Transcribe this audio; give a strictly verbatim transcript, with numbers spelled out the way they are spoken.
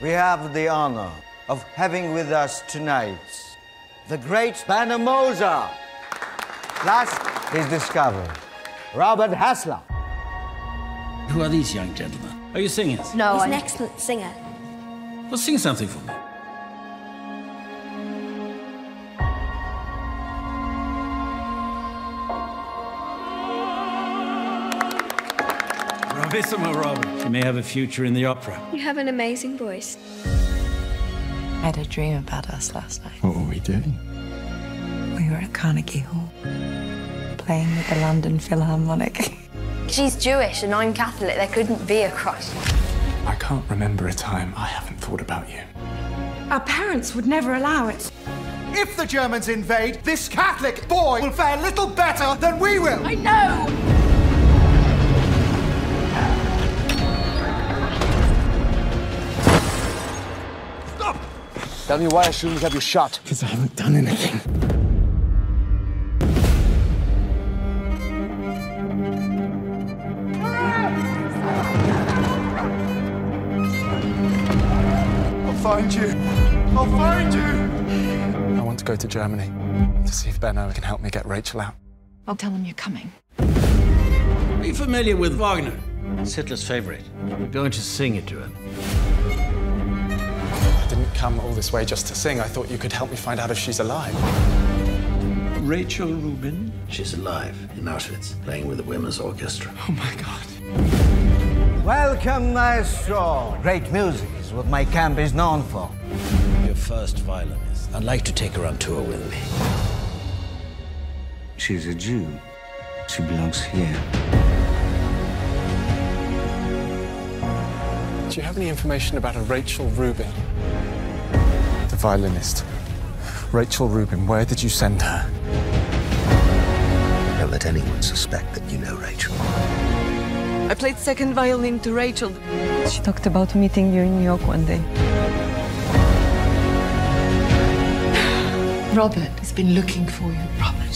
We have the honor of having with us tonight the great Spanamosa, last his discovery, Robert Hassler. Who are these young gentlemen? Are you singers? No, He's I'm... an excellent singer. Well, sing something for me. Bravissimo, Robert. You may have a future in the opera. You have an amazing voice. I had a dream about us last night. What were we doing? We were at Carnegie Hall, playing with the London Philharmonic. She's Jewish and I'm Catholic. There couldn't be a cross. I can't remember a time I haven't thought about you. Our parents would never allow it. If the Germans invade, this Catholic boy will fare little better than we will. I know! Tell me why I shouldn't have you shot. Because I haven't done anything. I'll find you. I'll find you. I want to go to Germany to see if Benno can help me get Rachel out. I'll tell him you're coming. Are you familiar with Wagner? It's Hitler's favorite. We're going to sing it to him. Come all this way just to sing. I thought you could help me find out if she's alive. Rachel Rubin? She's alive in Auschwitz, playing with the women's orchestra. Oh my God. Welcome, maestro. Great music is what my camp is known for. Your first violinist. I'd like to take her on tour with me. She's a Jew. She belongs here. Do you have any information about a Rachel Rubin? Violinist. Rachel Rubin, where did you send her? Don't let anyone suspect that you know Rachel. I played second violin to Rachel. She talked about meeting you in New York one day. Robert has been looking for you, Robert.